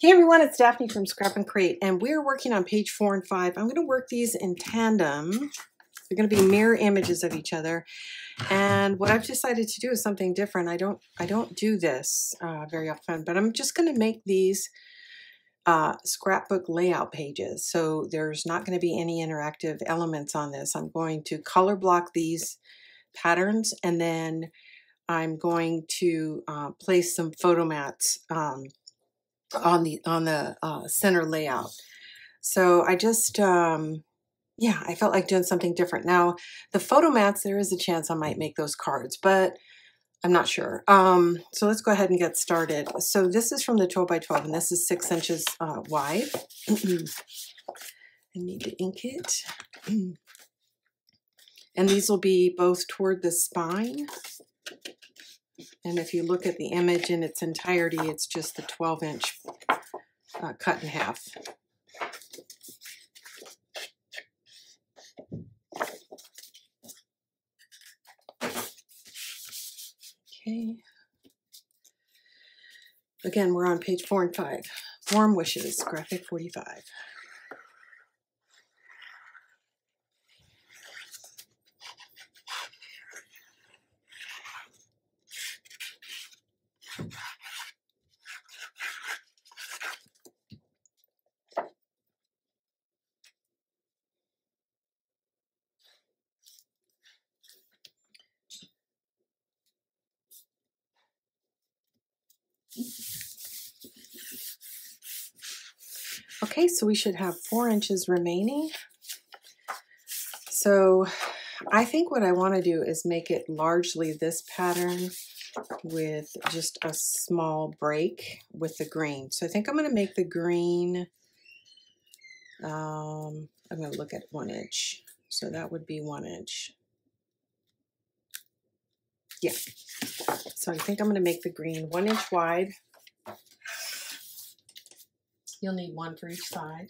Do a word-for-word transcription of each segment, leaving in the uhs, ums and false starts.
Hey everyone, it's Daphne from Scrap N Create, and we're working on page four and five. I'm going to work these in tandem. They're going to be mirror images of each other. And what I've decided to do is something different. I don't, I don't do this uh, very often, but I'm just going to make these uh, scrapbook layout pages. So there's not going to be any interactive elements on this. I'm going to color block these patterns, and then I'm going to uh, place some photo mats um, on the on the uh, center layout. So I just um, yeah, I felt like doing something different. Now the photo mats, there is a chance I might make those cards, but I'm not sure. Um, so let's go ahead and get started. So this is from the twelve by twelve, and this is six inches uh, wide. I need to ink it, and these will be both toward the spine. And if you look at the image in its entirety, it's just the twelve inch uh, cut in half. Okay. Again, we're on page four and five. Warm Wishes, Graphic forty-five. Okay, so we should have four inches remaining. So I think what I want to do is make it largely this pattern with just a small break with the green. So I think I'm going to make the green, um, I'm going to look at one inch. So that would be one inch. Yeah, so I think I'm going to make the green one inch wide. You'll need one for each side.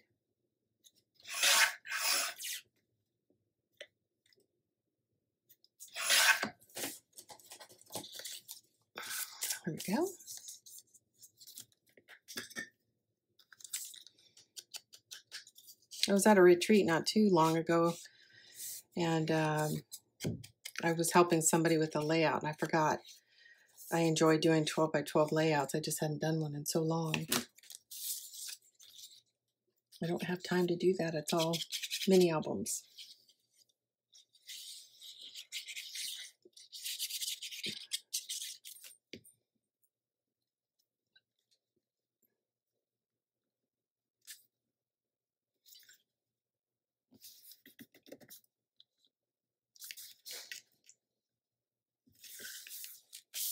There we go. I was at a retreat not too long ago, and um, I was helping somebody with a layout, and I forgot. I enjoy doing twelve by twelve layouts. I just hadn't done one in so long. I don't have time to do that. It's all mini albums.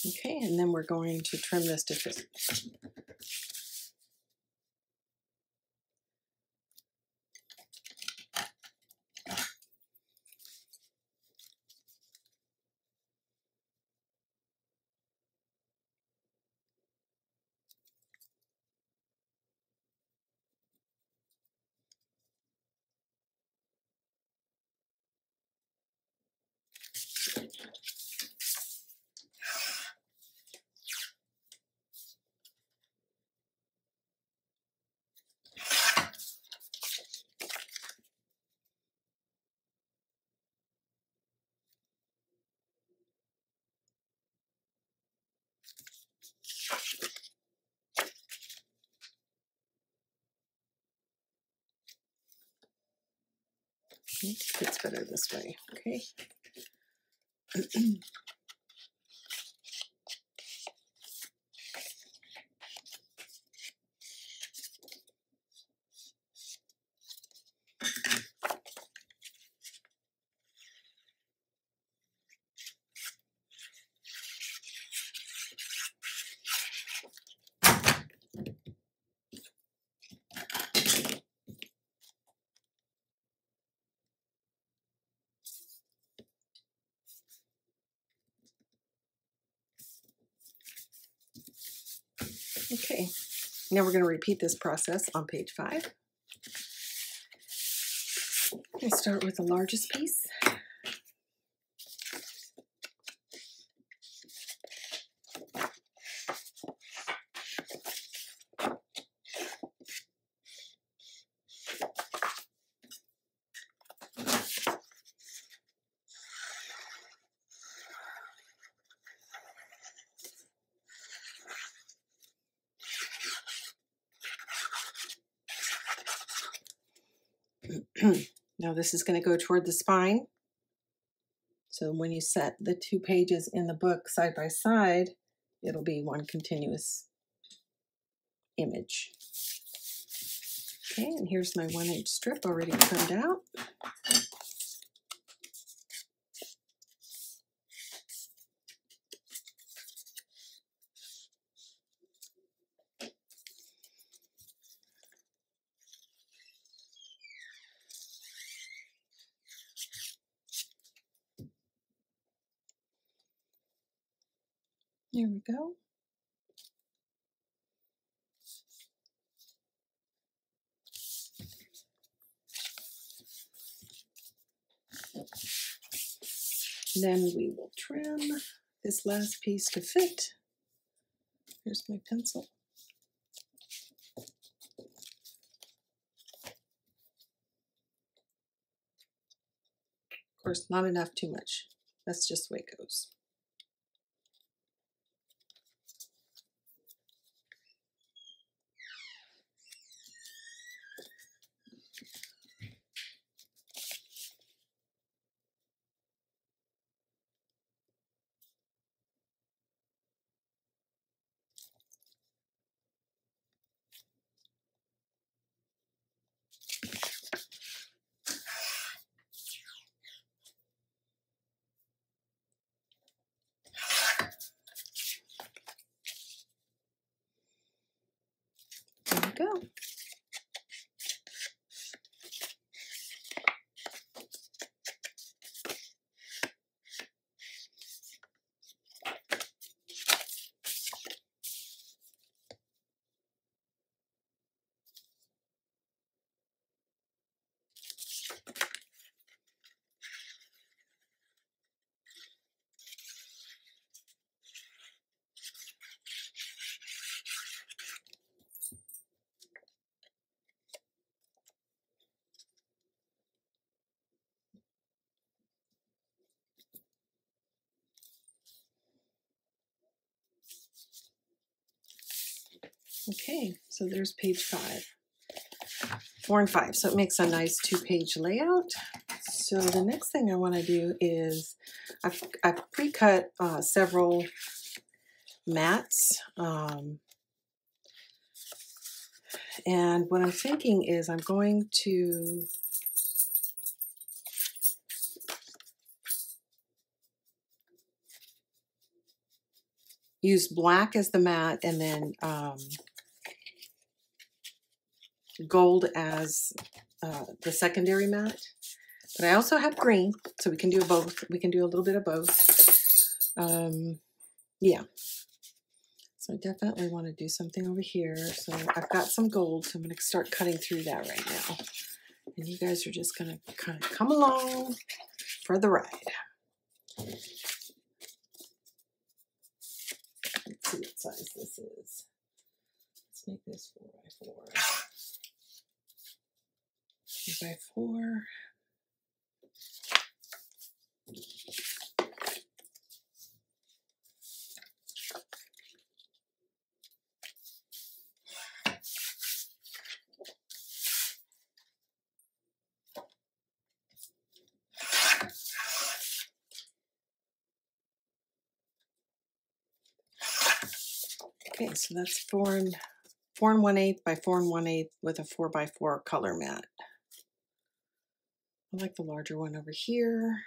Okay, and then we're going to trim this to fit. It fits better this way, okay? Okay, now we're going to repeat this process on page five. We'll start with the largest piece. Now this is going to go toward the spine. So when you set the two pages in the book side by side, it'll be one continuous image. Okay, and here's my one inch strip already trimmed out. There we go. Then we will trim this last piece to fit. Here's my pencil. Of course, not enough, too much. That's just the way it goes. Go. Okay, so there's page five, four and five. So it makes a nice two-page layout. So the next thing I want to do is I've, I've pre-cut uh, several mats. Um, and what I'm thinking is I'm going to use black as the mat and then um, gold as uh, the secondary mat, but I also have green, so we can do both. We can do a little bit of both. Um, yeah, so I definitely want to do something over here. So I've got some gold, so I'm going to start cutting through that right now, and you guys are just going to kind of come along for the ride. Let's see what size this is. Let's make this four by four. By four. Okay, so that's four and four and one eighth by four and one eighth with a four by four color mat. I like the larger one over here.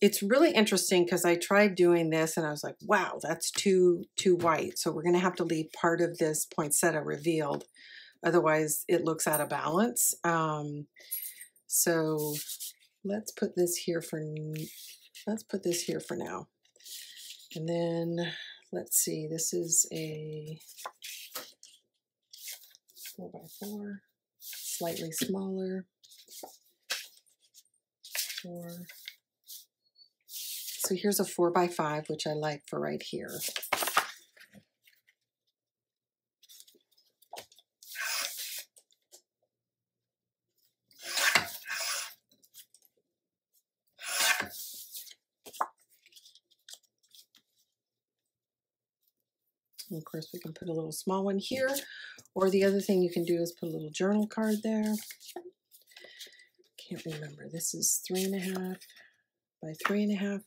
It's really interesting because I tried doing this and I was like, wow, that's too, too white. So we're going to have to leave part of this poinsettia revealed. Otherwise, it looks out of balance. Um, so let's put this here for, let's put this here for now. And then let's see, this is a four by four. Slightly smaller. Four. So here's a four by five, which I like for right here. And of course, we can put a little small one here. Or the other thing you can do is put a little journal card there. Can't remember. This is three and a half by three and a half.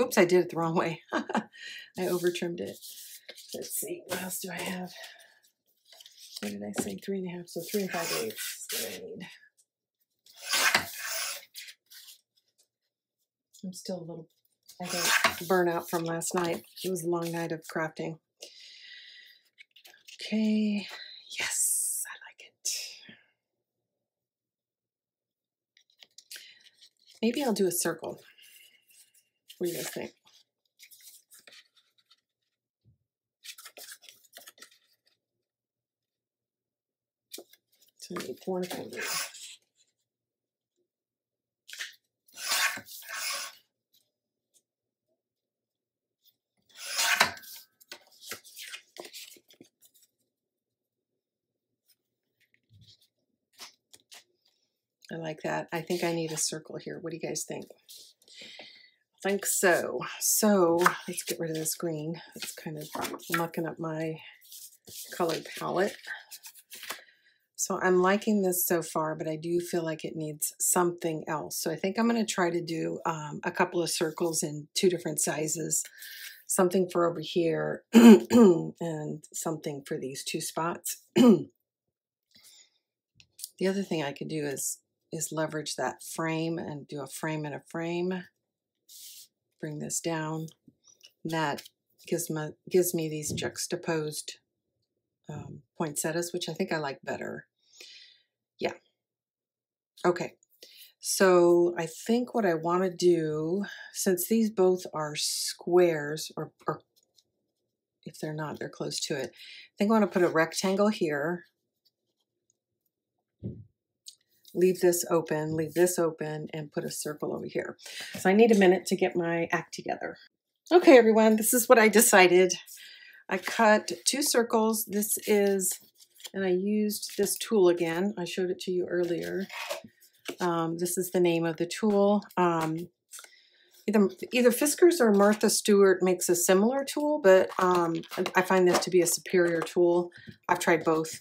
Oops, I did it the wrong way. I over trimmed it. Let's see, what else do I have? What did I say? Three and a half, so three and five eighths is what I need. I'm still a little, I got burnout from last night. It was a long night of crafting. Okay, yes, I like it. Maybe I'll do a circle. What do you guys think? So I need four and a quarter. I like that. I think I need a circle here. What do you guys think? Think so. So let's get rid of this green. It's kind of mucking up my color palette. So I'm liking this so far, but I do feel like it needs something else. So I think I'm going to try to do um, a couple of circles in two different sizes. Something for over here and something for these two spots. The other thing I could do is, is leverage that frame and do a frame and a frame. Bring this down. And that gives me gives me these juxtaposed um, poinsettias, which I think I like better. Yeah. Okay. So I think what I want to do, since these both are squares, or, or if they're not, they're close to it. I think I want to put a rectangle here. Leave this open, leave this open, and put a circle over here. So I need a minute to get my act together. Okay, everyone, this is what I decided. I cut two circles. This is, and I used this tool again. I showed it to you earlier. Um, this is the name of the tool. Um, either, either Fiskars or Martha Stewart makes a similar tool, but um, I find this to be a superior tool. I've tried both.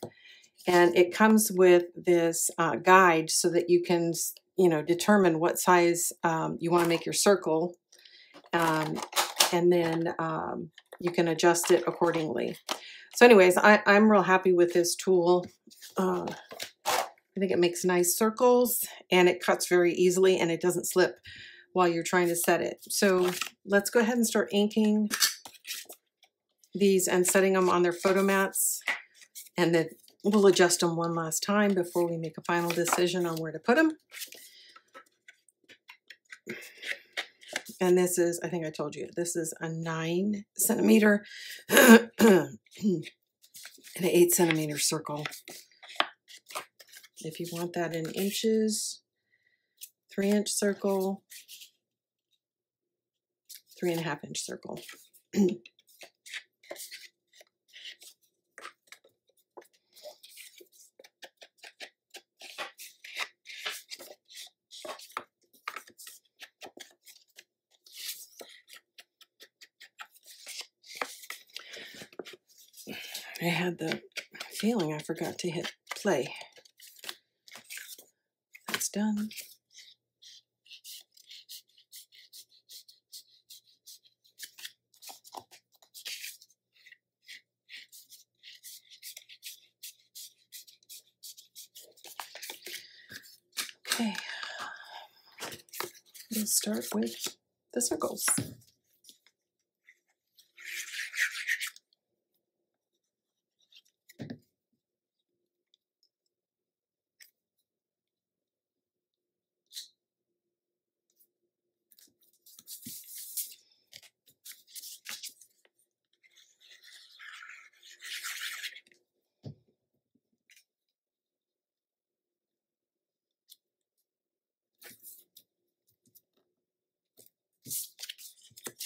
And it comes with this uh, guide so that you can, you know, determine what size um, you want to make your circle. Um, and then um, you can adjust it accordingly. So anyways, I, I'm real happy with this tool. Uh, I think it makes nice circles and it cuts very easily and it doesn't slip while you're trying to set it. So let's go ahead and start inking these and setting them on their photo mats. And then we'll adjust them one last time before we make a final decision on where to put them. And this is, I think I told you, this is a nine centimeter and an eight centimeter circle. If you want that in inches, three inch circle, three and a half inch circle. I had the feeling I forgot to hit play. That's done. Okay, we'll start with the circles.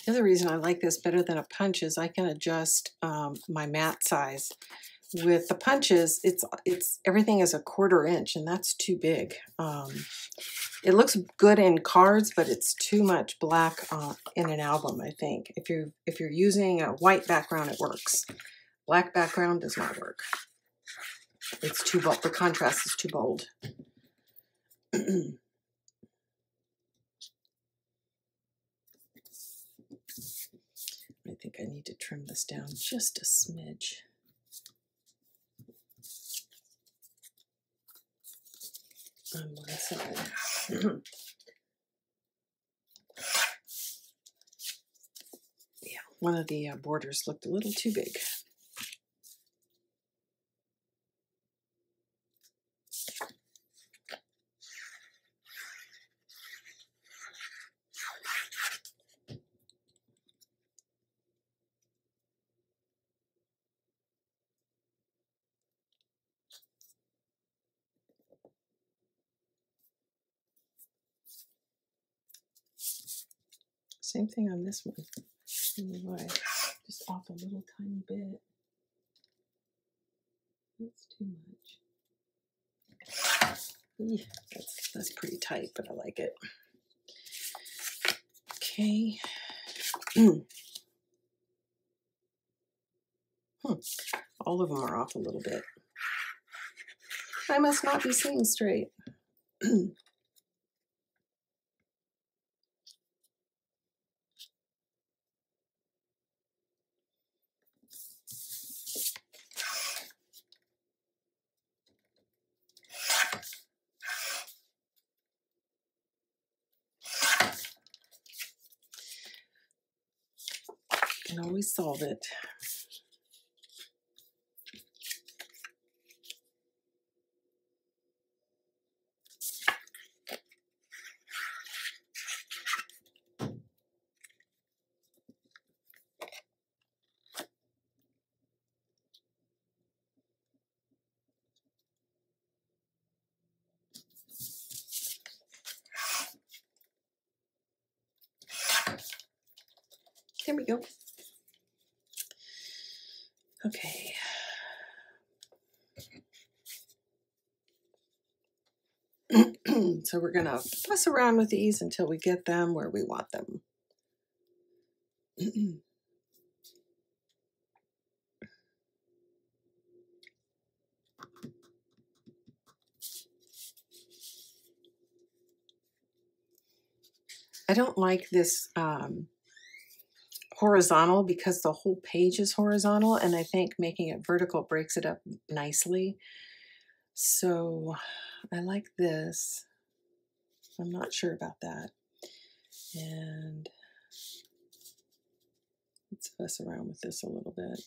The other reason I like this better than a punch is I can adjust um, my mat size. With the punches, it's it's everything is a quarter inch, and that's too big. Um, it looks good in cards, but it's too much black uh, in an album. I think if you if you're using a white background, it works. Black background does not work. It's too bold. The contrast is too bold. I think I need to trim this down just a smidge. On one side. Yeah, one of the uh, borders looked a little too big. Same thing on this one. Anyway, just off a little tiny bit. That's too much. Yeah, that's, that's pretty tight, but I like it. Okay. hmm. All of them are off a little bit. I must not be seeing straight. Can always solve it. There we go. Okay. So we're going to fuss around with these until we get them where we want them. I don't like this um horizontal because the whole page is horizontal, and I think making it vertical breaks it up nicely. So I like this. I'm not sure about that. And let's fuss around with this a little bit.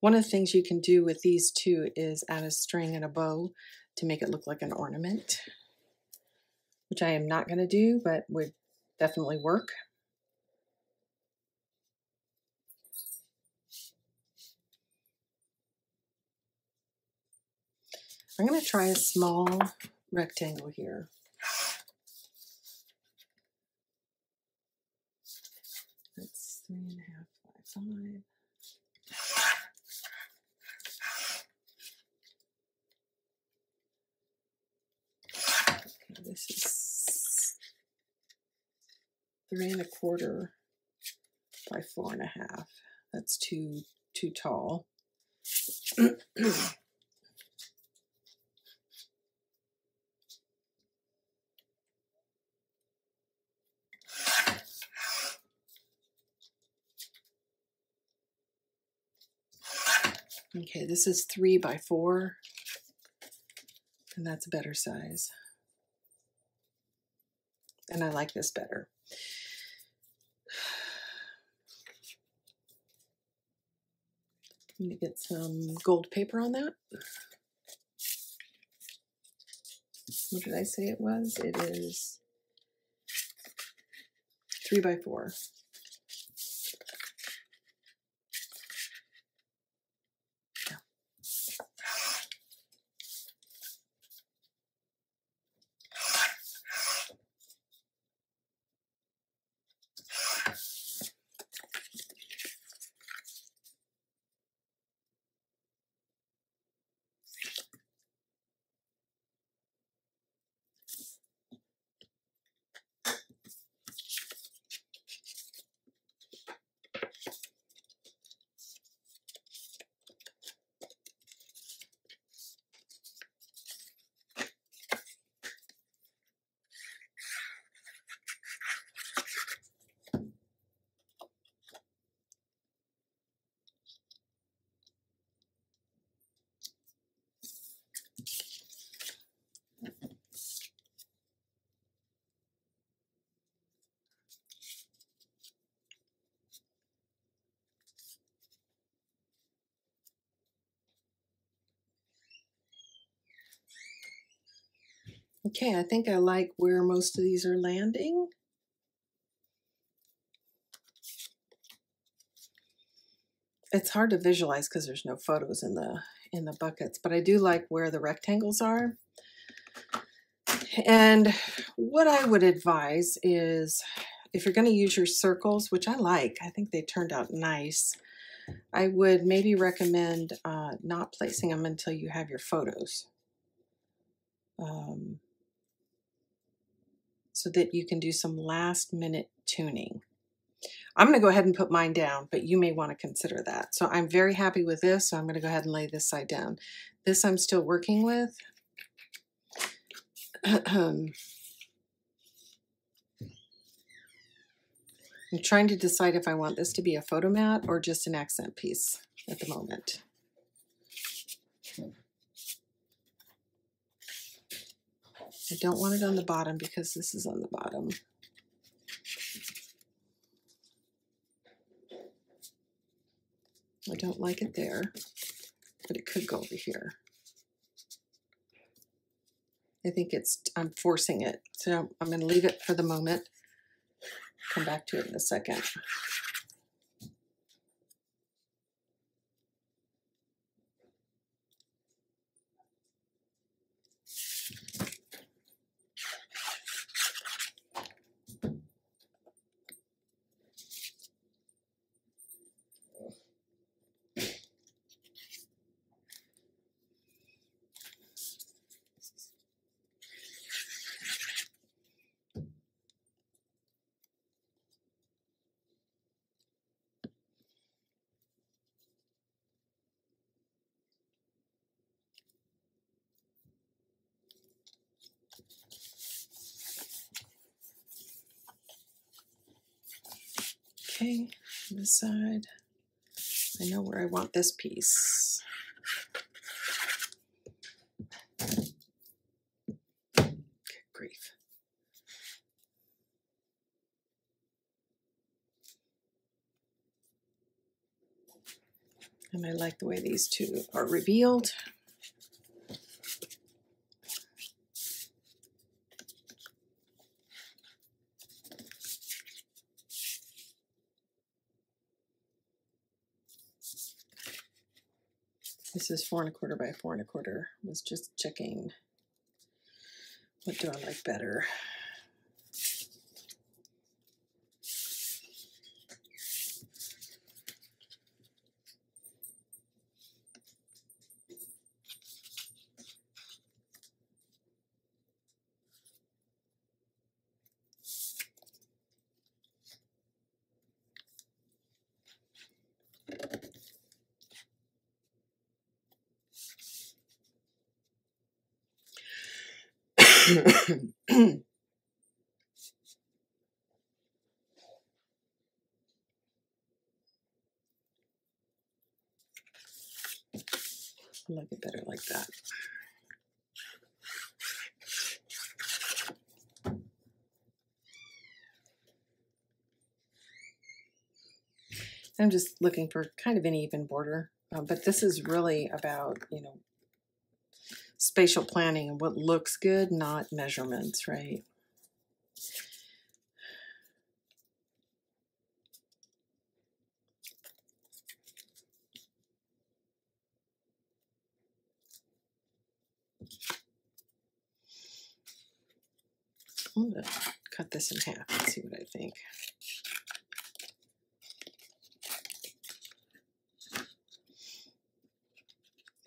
One of the things you can do with these two is add a string and a bow to make it look like an ornament, which I am not going to do, but would definitely work. I'm going to try a small rectangle here. That's three and a half by five. This is three and a quarter by four and a half. That's too too tall. Okay, this is three by four, and that's a better size. And I like this better. I'm going to get some gold paper on that. What did I say it was? It is three by four. Okay, I think I like where most of these are landing. It's hard to visualize because there's no photos in the in the buckets, but I do like where the rectangles are. And what I would advise is, if you're going to use your circles, which I like, I think they turned out nice, I would maybe recommend uh, not placing them until you have your photos, um, so that you can do some last minute tuning. I'm going to go ahead and put mine down, but you may want to consider that. So I'm very happy with this, so I'm going to go ahead and lay this side down. This I'm still working with. I'm trying to decide if I want this to be a photo mat or just an accent piece at the moment. I don't want it on the bottom because this is on the bottom. I don't like it there, but it could go over here. I think it's, I'm forcing it. So I'm going to leave it for the moment. Come back to it in a second. Okay, this side, I know where I want this piece. Good grief. And I like the way these two are revealed. This is four and a quarter by four and a quarter. I was just checking, what do I like better? I like it better like that. I'm just looking for kind of an even border, um, but this is really about, you know, spatial planning and what looks good, not measurements, right? I'm going to cut this in half and see what I think.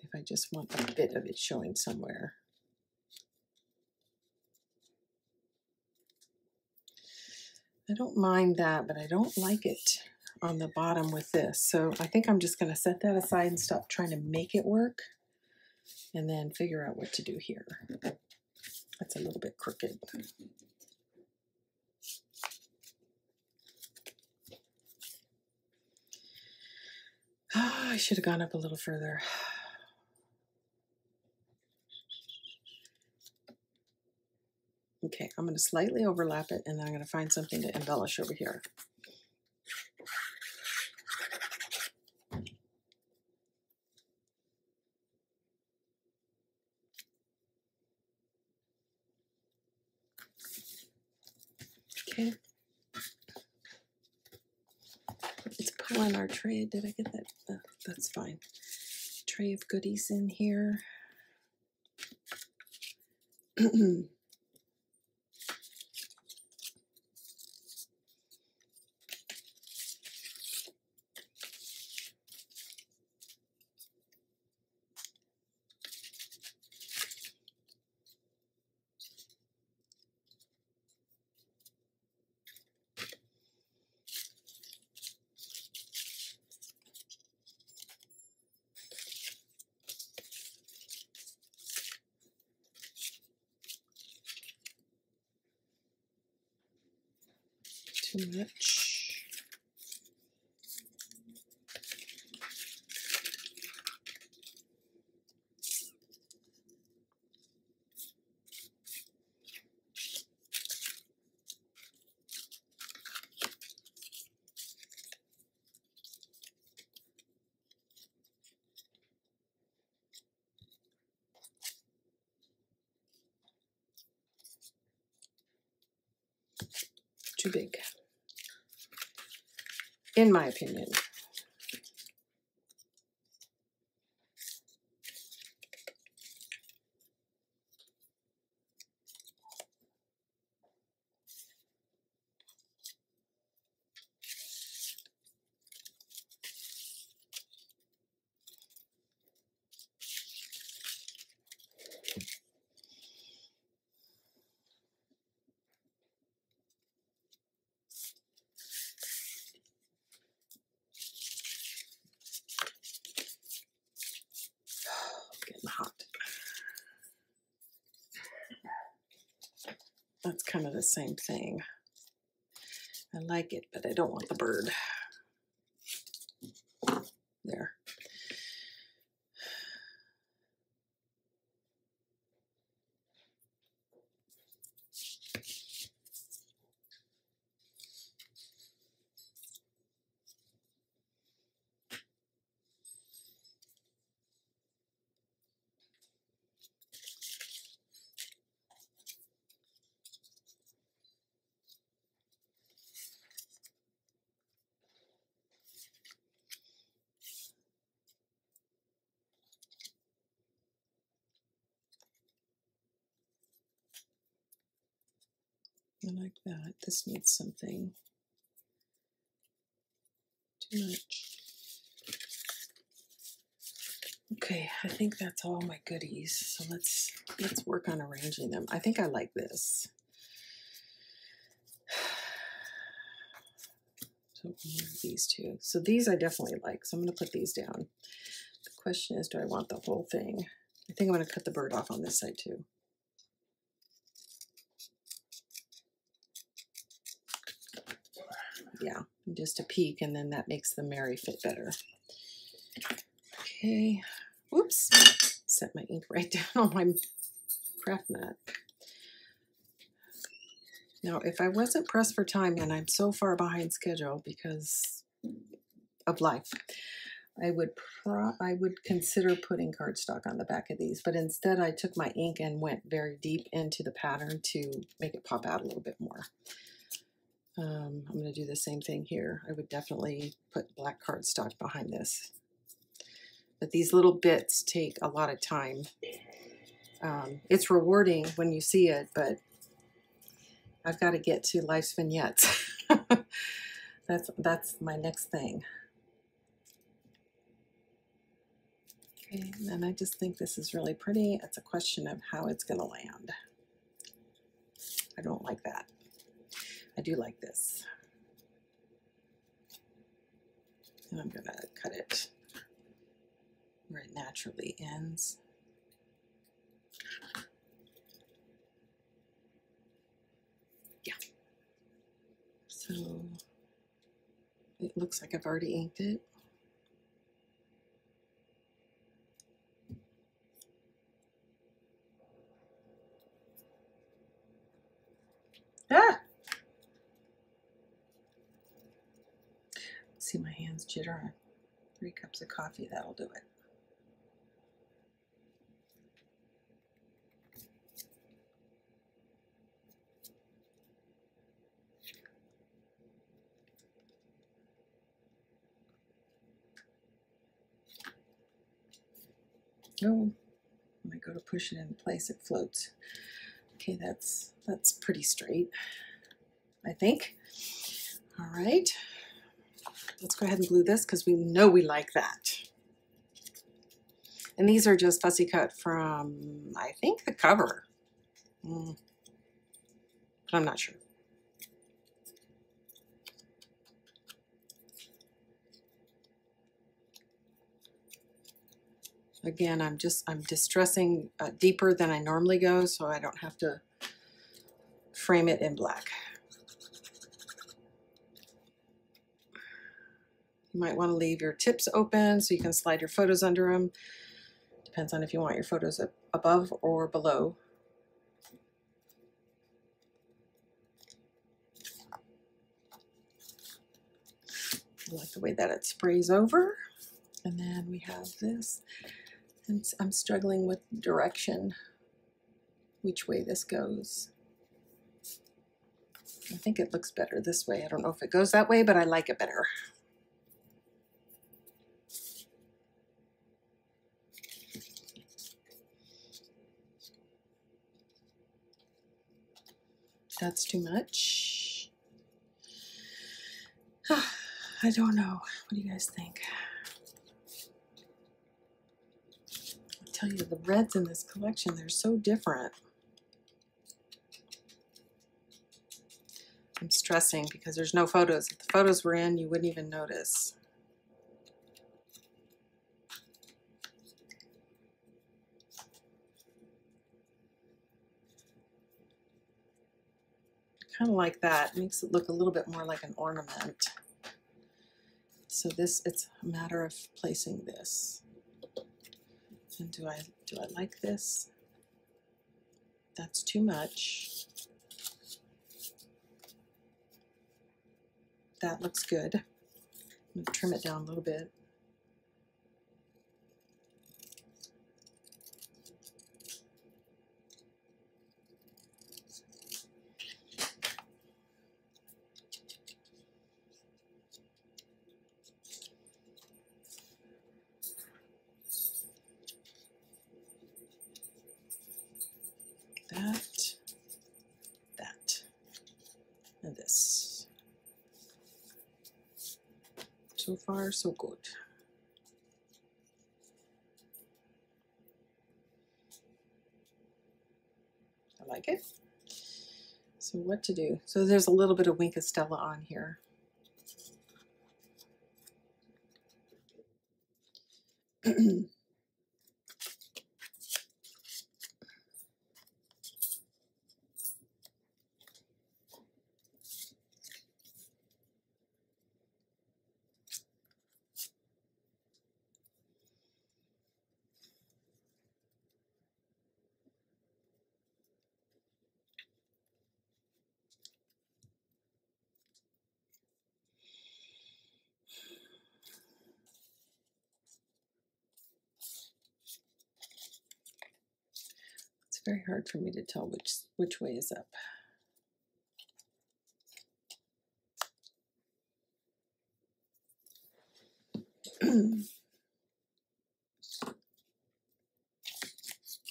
If I just want a bit of it showing somewhere. I don't mind that, but I don't like it on the bottom with this. So I think I'm just going to set that aside and stop trying to make it work and then figure out what to do here. That's a little bit crooked. Oh, I should have gone up a little further. Okay, I'm going to slightly overlap it, and then I'm going to find something to embellish over here. want our tray. Did I get that? Oh, that's fine. Tray of goodies in here. Too much. Too big. In my opinion. That's kind of the same thing. I like it, but I don't want the bird. There. I like that. This needs something. Too much. Okay, I think that's all my goodies. So let's let's work on arranging them. I think I like this. So these two. So these I definitely like. So I'm going to put these down. The question is, do I want the whole thing? I think I'm going to cut the bird off on this side too. Yeah, just a peek, and then that makes the Mary fit better. Okay, whoops, set my ink right down on my craft mat. Now, if I wasn't pressed for time, and I'm so far behind schedule because of life, I would pro I would consider putting cardstock on the back of these, but instead I took my ink and went very deep into the pattern to make it pop out a little bit more. Um, I'm going to do the same thing here. I would definitely put black cardstock behind this. But these little bits take a lot of time. Um, it's rewarding when you see it, but I've got to get to Life's Vignettes. that's, that's my next thing. Okay, and I just think this is really pretty. It's a question of how it's going to land. I don't like that. I do like this, and I'm going to cut it where it naturally ends. Yeah, so it looks like I've already inked it. Ah! See my hands jittering. Three cups of coffee, that'll do it. Oh, when I go to push it in place, it floats. Okay, that's that's pretty straight, I think. All right, let's go ahead and glue this because we know we like that. And these are just fussy cut from, I think, the cover. Mm. But I'm not sure. Again, I'm just, I'm distressing uh, deeper than I normally go, so I don't have to frame it in black. You might want to leave your tips open so you can slide your photos under them. Depends on if you want your photos up above or below. I like the way that it sprays over. And then we have this. And I'm struggling with direction, which way this goes. I think it looks better this way. I don't know if it goes that way, but I like it better. That's too much. Oh, I don't know. What do you guys think? I'll tell you, the reds in this collection, they're so different. I'm stressing because there's no photos. If the photos were in, you wouldn't even notice. Kind of like that. It makes it look a little bit more like an ornament. So this, it's a matter of placing this. And do I do I like this? That's too much. That looks good. I'm going to trim it down a little bit. That, that, and this. So far, so good. I like it. So what to do? So there's a little bit of Wink of Stella on here. Very hard for me to tell which which way is up. I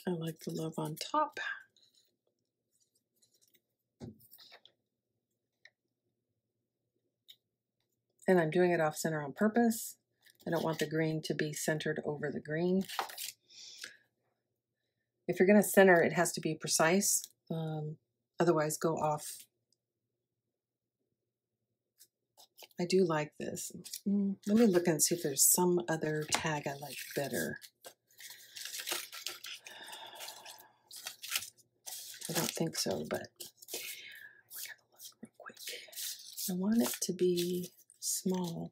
like the love on top. And I'm doing it off center on purpose. I don't want the green to be centered over the green. If you're going to center, it has to be precise. Um, otherwise, go off. I do like this. Mm, let me look and see if there's some other tag I like better. I don't think so, but we're going to look real quick. I want it to be small.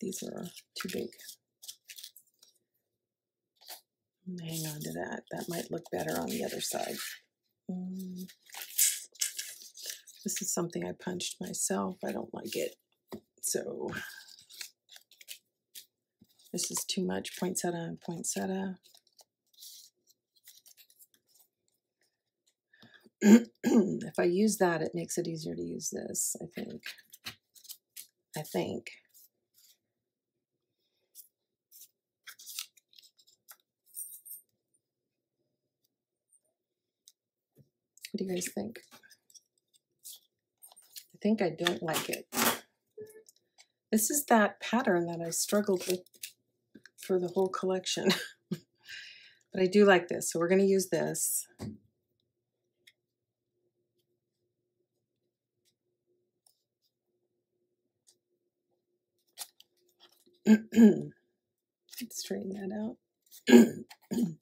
These are too big. Hang on to that. That might look better on the other side. Um, this is something I punched myself. I don't like it. So this is too much poinsettia and poinsettia. If I use that, it makes it easier to use this, I think. I think. What do you guys think? I think I don't like it. This is that pattern that I struggled with for the whole collection. But I do like this, so we're going to use this. Let's straighten that out.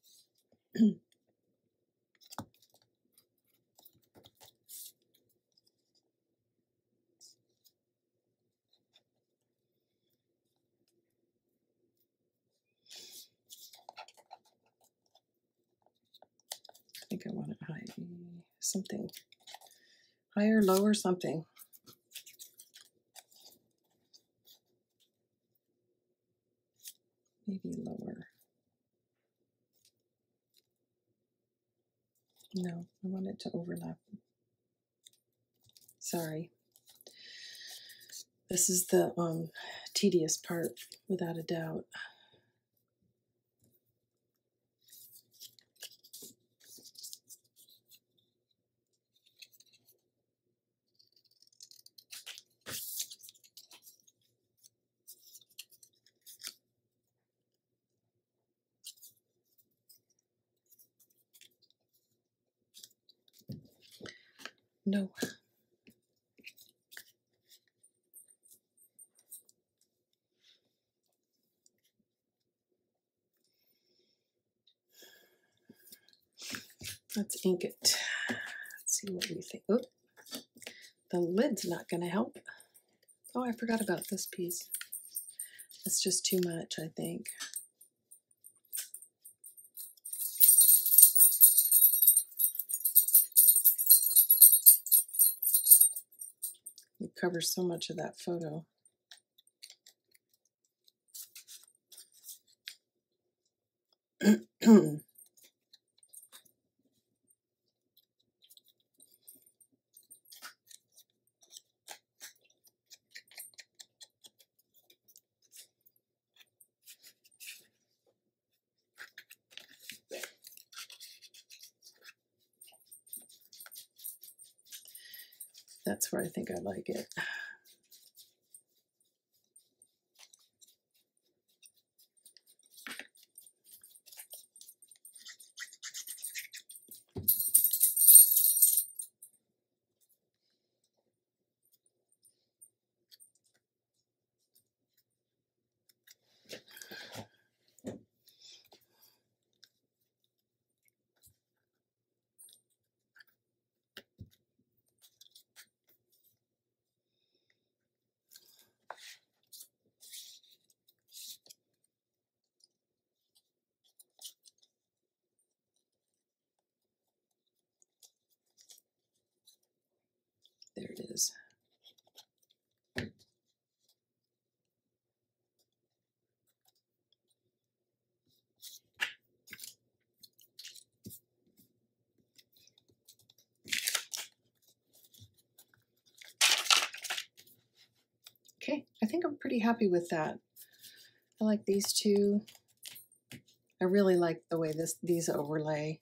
I think I want to hide something higher, lower, something. Maybe lower. No, I want it to overlap. Sorry. This is the um, tedious part, without a doubt. No. Let's ink it. Let's see what we think. Oh, the lid's not going to help. Oh, I forgot about this piece. It's just too much, I think. It covers so much of that photo. That's where I think I like it. There it is. Okay, I think I'm pretty happy with that. I like these two. I really like the way this these overlay.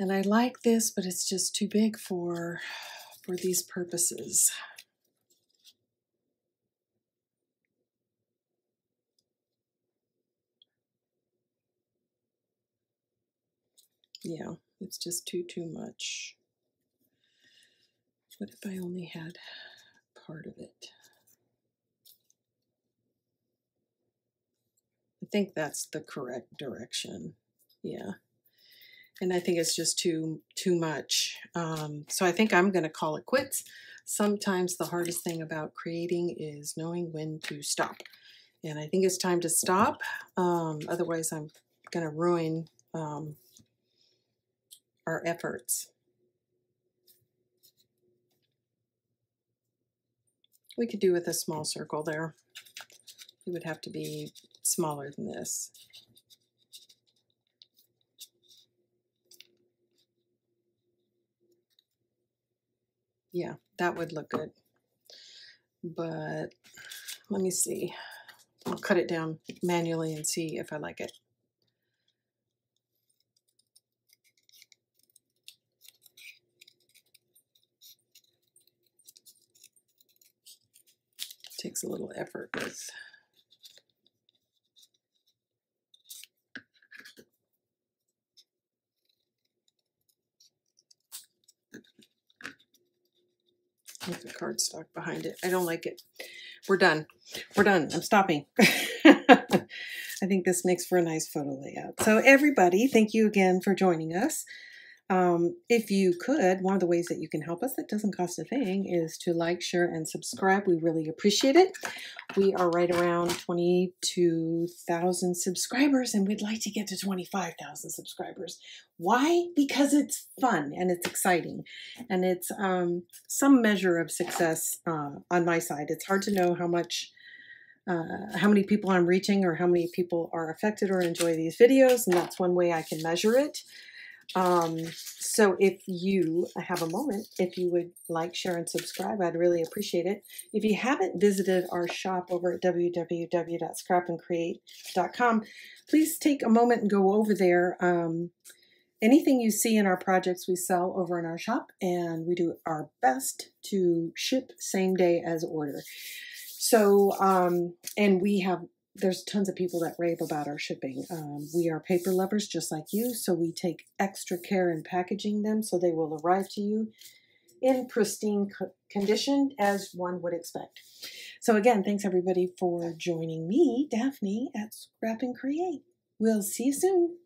And I like this, but it's just too big for for these purposes. Yeah, it's just too, too much. What if I only had part of it? I think that's the correct direction. Yeah. And I think it's just too too much. Um, so I think I'm gonna call it quits. Sometimes the hardest thing about creating is knowing when to stop. And I think it's time to stop. Um, otherwise I'm gonna ruin um, our efforts. We could do with a small circle there. It would have to be smaller than this. Yeah, that would look good, but let me see. I'll cut it down manually and see if I like it. takes a little effort with. With the cardstock behind it. I don't like it. We're done. We're done. I'm stopping. I think this makes for a nice photo layout. So everybody, thank you again for joining us. Um, if you could, one of the ways that you can help us that doesn't cost a thing is to like, share, and subscribe. We really appreciate it. We are right around twenty-two thousand subscribers, and we'd like to get to twenty-five thousand subscribers. Why? Because it's fun and it's exciting, and it's um, some measure of success uh, on my side. It's hard to know how much Uh, how many people I'm reaching or how many people are affected or enjoy these videos, and that's one way I can measure it. Um, so if you have a moment, if you would like, share, and subscribe, I'd really appreciate it. If you haven't visited our shop over at w w w dot scrap and create dot com, please take a moment and go over there. Um, anything you see in our projects we sell over in our shop, and we do our best to ship same day as order. So, um, and we have, there's tons of people that rave about our shipping. Um, we are paper lovers just like you, so we take extra care in packaging them so they will arrive to you in pristine co condition as one would expect. So again, thanks everybody for joining me, Daphne, at Scrap and Create. We'll see you soon.